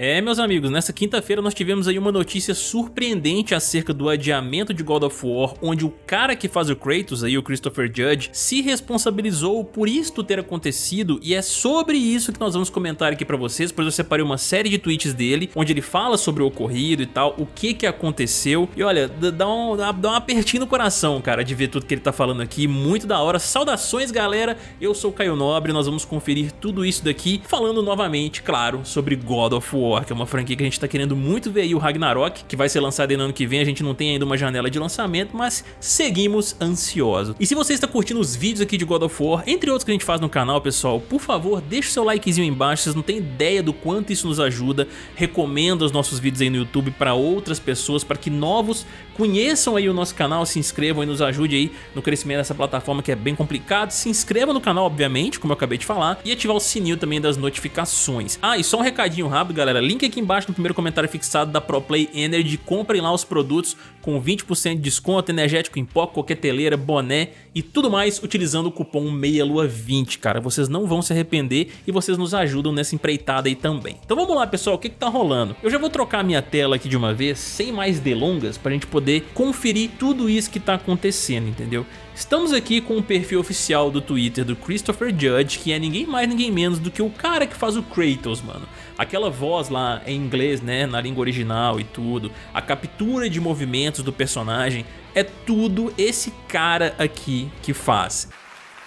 É, meus amigos, nessa quinta-feira nós tivemos aí uma notícia surpreendente acerca do adiamento de God of War, onde o cara que faz o Kratos, aí o Christopher Judge, se responsabilizou por isto ter acontecido, e é sobre isso que nós vamos comentar aqui pra vocês, pois eu separei uma série de tweets dele, onde ele fala sobre o ocorrido e tal, o que que aconteceu, e olha, dá um apertinho no coração, cara, de ver tudo que ele tá falando aqui, muito da hora. Saudações, galera, eu sou o Caio Nobre, nós vamos conferir tudo isso daqui, falando novamente, claro, sobre God of War, que é uma franquia que a gente tá querendo muito ver aí, o Ragnarok, que vai ser lançado no ano que vem. A gente não tem ainda uma janela de lançamento, mas seguimos ansiosos. E se você está curtindo os vídeos aqui de God of War, entre outros que a gente faz no canal, pessoal, por favor, deixa o seu likezinho aí embaixo, vocês não têm ideia do quanto isso nos ajuda. Recomenda os nossos vídeos aí no YouTube para outras pessoas, para que novos conheçam aí o nosso canal, se inscrevam e nos ajude aí no crescimento dessa plataforma que é bem complicado. Se inscreva no canal, obviamente, como eu acabei de falar, e ativar o sininho também das notificações. Ah, e só um recadinho rápido, galera. Link aqui embaixo no primeiro comentário fixado da ProPlay Energy. Comprem lá os produtos com 20% de desconto, energético em pó, coqueteleira, boné e tudo mais, utilizando o cupom MEIALUA20, cara. Vocês não vão se arrepender e vocês nos ajudam nessa empreitada aí também. Então vamos lá, pessoal, o que que tá rolando? Eu já vou trocar a minha tela aqui de uma vez, sem mais delongas, pra gente poder conferir tudo isso que tá acontecendo, entendeu? Estamos aqui com o perfil oficial do Twitter do Christopher Judge, que é ninguém mais, ninguém menos do que o cara que faz o Kratos, mano. Aquela voz lá em inglês, né, na língua original e tudo, a captura de movimentos do personagem, é tudo esse cara aqui que faz.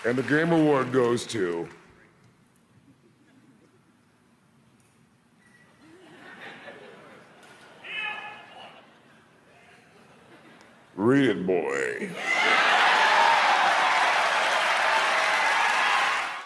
And the Game Award goes to... Read it, boy.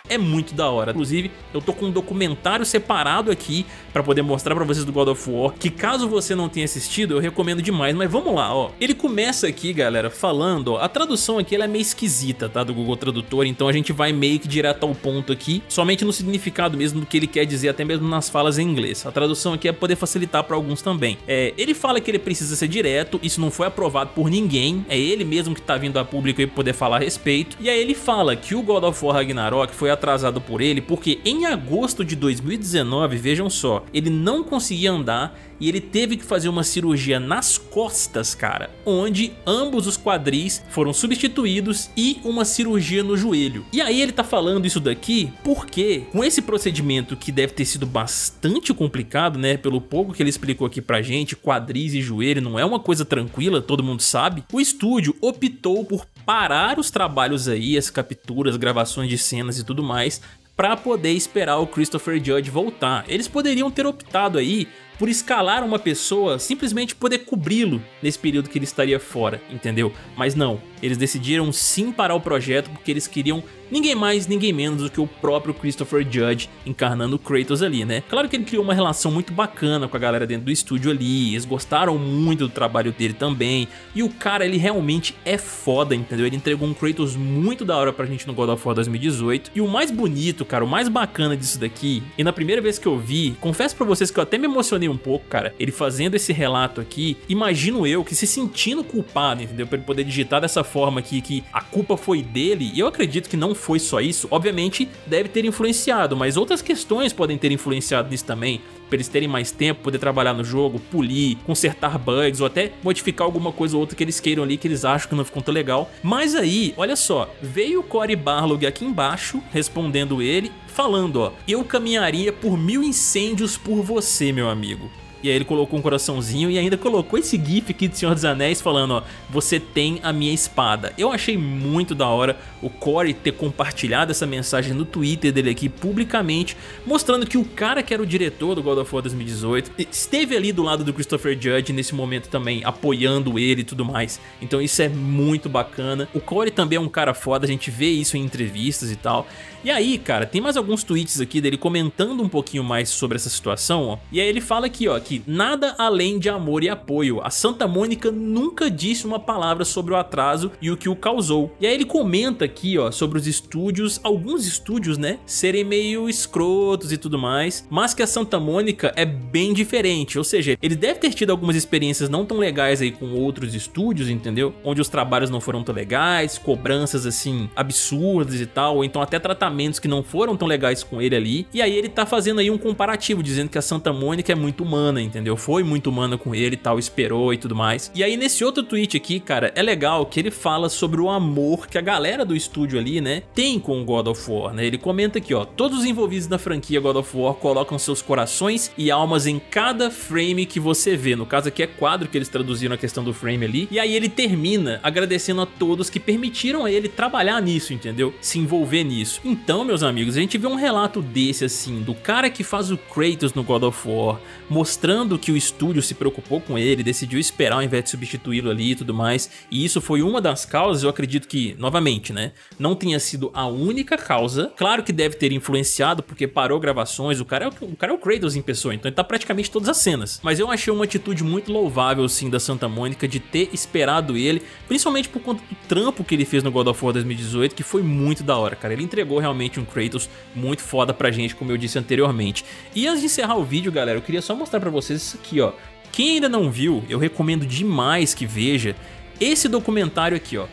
É muito da hora. Inclusive, eu tô com um documentário separado aqui pra poder mostrar pra vocês do God of War, que caso você não tenha assistido, eu recomendo demais. Mas vamos lá, ó. Ele começa aqui, galera, falando, ó, a tradução aqui ela é meio esquisita, tá, do Google Tradutor, então a gente vai meio que direto ao ponto aqui, somente no significado mesmo do que ele quer dizer, até mesmo nas falas em inglês. A tradução aqui é poder facilitar pra alguns também. É, ele fala que ele precisa ser direto, isso não foi aprovado por ninguém, é ele mesmo que tá vindo a público aí pra poder falar a respeito. E aí ele fala que o God of War Ragnarok foi atrasado por ele porque em agosto de 2019, vejam só, ele não conseguia andar e ele teve que fazer uma cirurgia nas costas, cara, onde ambos os quadris foram substituídos e uma cirurgia no joelho. E aí ele tá falando isso daqui porque com esse procedimento, que deve ter sido bastante complicado, né, pelo pouco que ele explicou aqui pra gente, quadris e joelho não é uma coisa tranquila, todo mundo sabe, o estúdio optou por parar os trabalhos aí, as capturas, gravações de cenas e tudo mais, para poder esperar o Christopher Judge voltar. Eles poderiam ter optado aí por escalar uma pessoa, simplesmente poder cobri-lo nesse período que ele estaria fora, entendeu? Mas não, eles decidiram sim parar o projeto porque eles queriam ninguém mais, ninguém menos do que o próprio Christopher Judge encarnando o Kratos ali, né? Claro que ele criou uma relação muito bacana com a galera dentro do estúdio ali, eles gostaram muito do trabalho dele também, e o cara, ele realmente é foda, entendeu? Ele entregou um Kratos muito da hora pra gente no God of War 2018, e o mais bonito, cara, o mais bacana disso daqui, e na primeira vez que eu vi, confesso pra vocês que eu até me emocionei um pouco, cara, ele fazendo esse relato aqui, imagino eu que se sentindo culpado, entendeu, pra ele poder digitar dessa forma aqui, que a culpa foi dele, e eu acredito que não foi só isso, obviamente deve ter influenciado, mas outras questões podem ter influenciado nisso também, pra eles terem mais tempo, poder trabalhar no jogo, polir, consertar bugs, ou até modificar alguma coisa ou outra que eles queiram ali, que eles acham que não ficou tão legal. Mas aí, olha só, veio o Corey Barlog aqui embaixo, respondendo ele, falando, ó, eu caminharia por 1000 incêndios por você, meu amigo. E aí ele colocou um coraçãozinho e ainda colocou esse gif aqui de Senhor dos Anéis falando, ó, você tem a minha espada. Eu achei muito da hora o Corey ter compartilhado essa mensagem no Twitter dele aqui publicamente, mostrando que o cara que era o diretor do God of War 2018 esteve ali do lado do Christopher Judge nesse momento também, apoiando ele e tudo mais. Então isso é muito bacana. O Corey também é um cara foda, a gente vê isso em entrevistas e tal. E aí, cara, tem mais alguns tweets aqui dele comentando um pouquinho mais sobre essa situação, ó. E aí ele fala aqui, ó, que aqui, nada além de amor e apoio. A Santa Mônica nunca disse uma palavra sobre o atraso e o que o causou. E aí ele comenta aqui, ó, sobre os estúdios, alguns estúdios, né, serem meio escrotos e tudo mais, mas que a Santa Mônica é bem diferente, ou seja, ele deve ter tido algumas experiências não tão legais aí com outros estúdios, entendeu? Onde os trabalhos não foram tão legais, cobranças assim absurdas e tal, ou então até tratamentos que não foram tão legais com ele ali. E aí ele tá fazendo aí um comparativo, dizendo que a Santa Mônica é muito humana, entendeu? Foi muito humana com ele e tal, esperou e tudo mais. E aí nesse outro tweet aqui, cara, é legal que ele fala sobre o amor que a galera do estúdio ali, né, tem com o God of War, né? Ele comenta aqui, ó, todos os envolvidos na franquia God of War colocam seus corações e almas em cada frame que você vê. No caso aqui é quadro que eles traduziram a questão do frame ali. E aí ele termina agradecendo a todos que permitiram a ele trabalhar nisso, entendeu? Se envolver nisso. Então, meus amigos, a gente vê um relato desse assim, do cara que faz o Kratos no God of War, mostrando que o estúdio se preocupou com ele, decidiu esperar ao invés de substituí-lo ali e tudo mais. E isso foi uma das causas, eu acredito que, novamente, né, não tenha sido a única causa. Claro que deve ter influenciado, porque parou gravações, o cara é o Kratos em pessoa, então ele tá praticamente todas as cenas. Mas eu achei uma atitude muito louvável, sim, da Santa Mônica, de ter esperado ele, principalmente por conta do trampo que ele fez no God of War 2018, que foi muito da hora, cara. Ele entregou realmente um Kratos muito foda pra gente, como eu disse anteriormente. E antes de encerrar o vídeo, galera, eu queria só mostrar pra vocês isso aqui, ó. Quem ainda não viu, eu recomendo demais que veja esse documentário aqui, ó,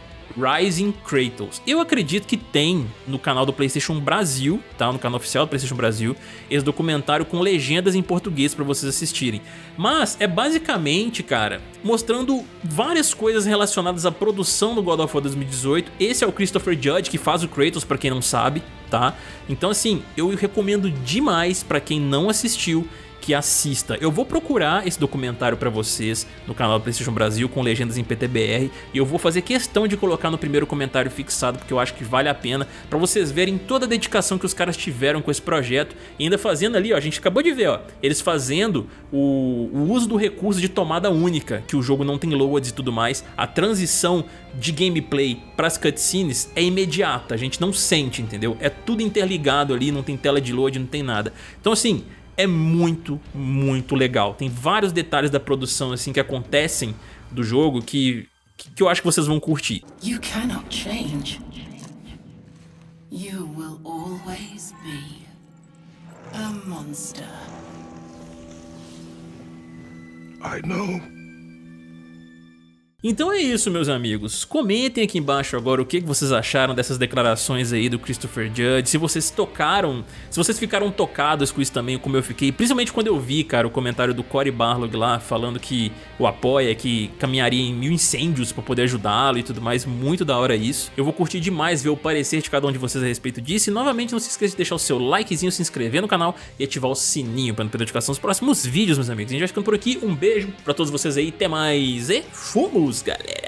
Rising Kratos. Eu acredito que tem no canal do PlayStation Brasil, tá? No canal oficial do PlayStation Brasil, esse documentário com legendas em português pra vocês assistirem. Mas é basicamente, cara, mostrando várias coisas relacionadas à produção do God of War 2018. Esse é o Christopher Judge que faz o Kratos, pra quem não sabe, tá? Então, assim, eu recomendo demais pra quem não assistiu, que assista. Eu vou procurar esse documentário pra vocês no canal do PlayStation Brasil com legendas em PTBR, e eu vou fazer questão de colocar no primeiro comentário fixado, porque eu acho que vale a pena, pra vocês verem toda a dedicação que os caras tiveram com esse projeto, e ainda fazendo ali, ó, a gente acabou de ver, ó, eles fazendo o uso do recurso de tomada única, que o jogo não tem loads e tudo mais. A transição de gameplay pras cutscenes é imediata, a gente não sente, entendeu? É tudo interligado ali, não tem tela de load, não tem nada. Então, assim, é muito, muito legal. Tem vários detalhes da produção assim que acontecem do jogo que eu acho que vocês vão curtir. You cannot change. You will always be a monster. I know. Então é isso, meus amigos, comentem aqui embaixo agora o que vocês acharam dessas declarações aí do Christopher Judge, se vocês tocaram, se vocês ficaram tocados com isso também, como eu fiquei, principalmente quando eu vi, cara, o comentário do Corey Barlog lá, falando que o apoia, que caminharia em 1000 incêndios pra poder ajudá-lo e tudo mais. Muito da hora isso, eu vou curtir demais ver o parecer de cada um de vocês a respeito disso, e novamente não se esqueça de deixar o seu likezinho, se inscrever no canal e ativar o sininho pra não perder a notificação dos próximos vídeos, meus amigos. A gente vai ficando por aqui, um beijo pra todos vocês aí, até mais e fomos! Galera.